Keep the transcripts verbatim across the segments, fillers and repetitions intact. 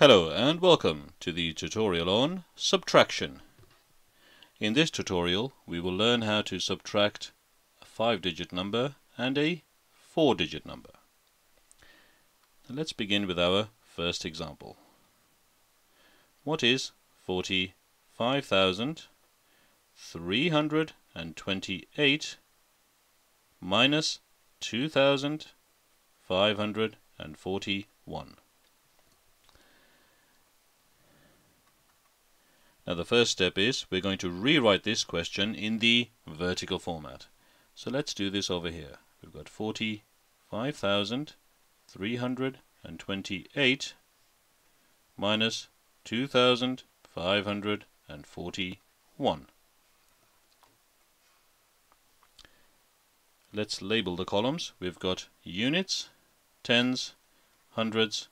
Hello and welcome to the tutorial on subtraction. In this tutorial we will learn how to subtract a five digit number and a four digit number. Let's begin with our first example. What is forty-five thousand three hundred twenty-eight minus two thousand five hundred forty-one? Now the first step is we're going to rewrite this question in the vertical format. So let's do this over here. We've got forty-five thousand three hundred twenty-eight minus two thousand five hundred forty-one. Let's label the columns. We've got units, tens, hundreds,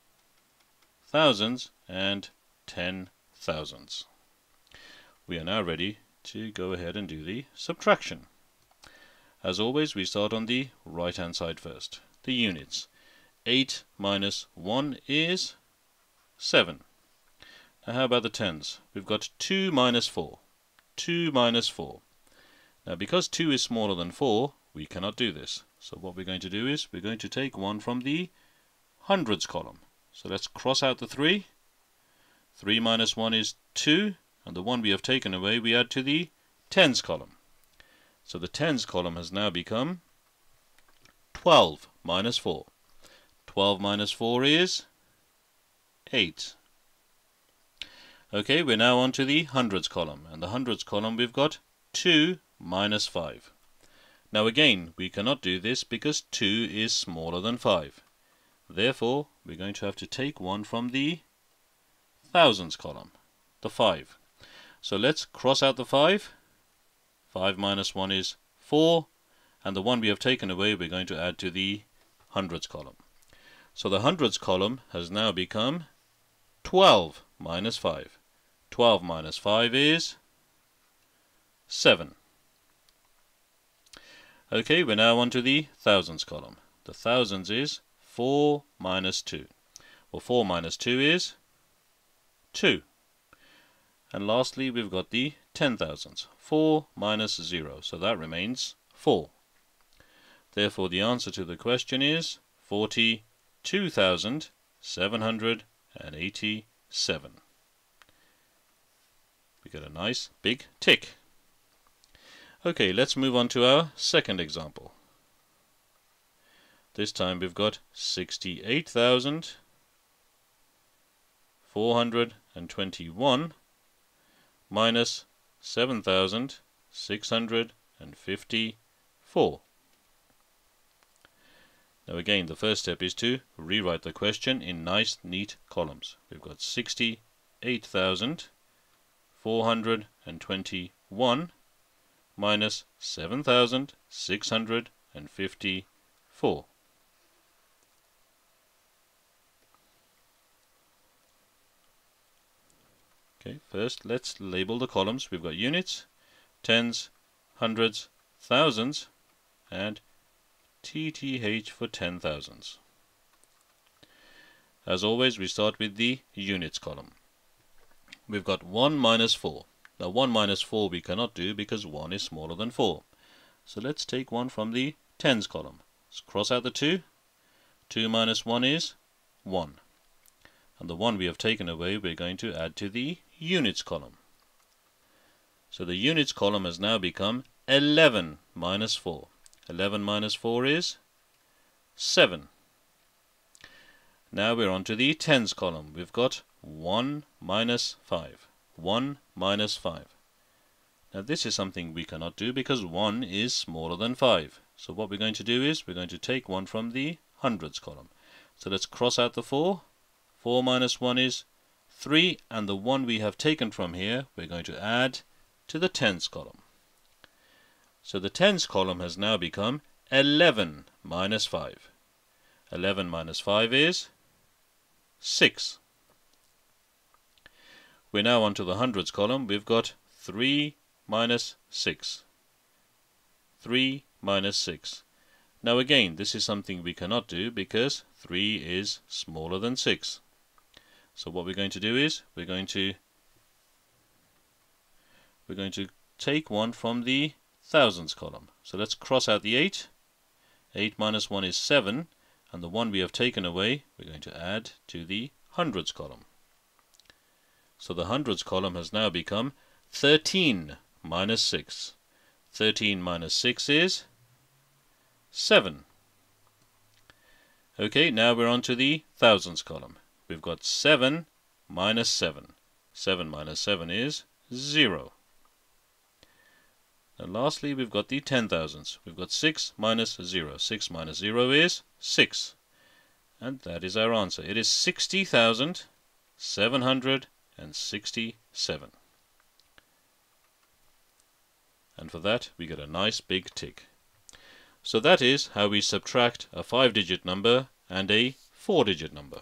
thousands, and ten thousands. We are now ready to go ahead and do the subtraction. As always, we start on the right hand side first, the units. eight minus one is seven. Now how about the tens? We've got two minus four. two minus four. Now because two is smaller than four, we cannot do this. So what we're going to do is we're going to take one from the hundreds column. So let's cross out the three. three minus one is two. And the one we have taken away we add to the tens column. So the tens column has now become twelve minus four. twelve minus four is eight. Okay, we're now on to the hundreds column. And the hundreds column we've got two minus five. Now again, we cannot do this because two is smaller than five. Therefore, we're going to have to take one from the thousands column, the five. So let's cross out the five. five minus one is four. And the one we have taken away we're going to add to the hundreds column. So the hundreds column has now become twelve minus five. twelve minus five is seven. Okay, we're now on to the thousands column. The thousands is four minus two. Well, four minus two is two. And lastly, we've got the ten thousands. four minus zero. So that remains four. Therefore, the answer to the question is forty-two thousand seven hundred eighty-seven. We get a nice big tick. Okay, let's move on to our second example. This time we've got sixty-eight thousand four hundred twenty-one. Minus seven thousand six hundred fifty-four. Now again, the first step is to rewrite the question in nice, neat columns. We've got sixty-eight thousand four hundred twenty-one minus seven thousand six hundred fifty-four. Okay, first let's label the columns. We've got units, tens, hundreds, thousands, and T T H for ten thousands. As always, we start with the units column. We've got one minus four. Now one minus four we cannot do because one is smaller than four. So let's take one from the tens column. Let's cross out the two. two minus one is one. And the one we have taken away we're going to add to the units column. So the units column has now become eleven minus four. eleven minus four is seven. Now we're on to the tens column. We've got one minus five. one minus five. Now this is something we cannot do because one is smaller than five. So what we're going to do is we're going to take one from the hundreds column. So let's cross out the four. four minus one is three, and the one we have taken from here we're going to add to the tens column. So the tens column has now become eleven minus five. eleven minus five is six. We're now onto the hundreds column. We've got three minus six. three minus six. Now again, this is something we cannot do because three is smaller than six. So what we're going to do is we're going to we're going to take one from the thousands column. So let's cross out the eight. eight minus one is seven, and the one we have taken away we're going to add to the hundreds column. So the hundreds column has now become thirteen minus six. thirteen minus six is seven. Okay, now we're on to the thousands column. We've got seven minus seven. seven minus seven is zero. And lastly, we've got the ten thousands. We've got six minus zero. six minus zero is six. And that is our answer. It is sixty thousand seven hundred sixty-seven. And for that, we get a nice big tick. So that is how we subtract a five-digit number and a four-digit number.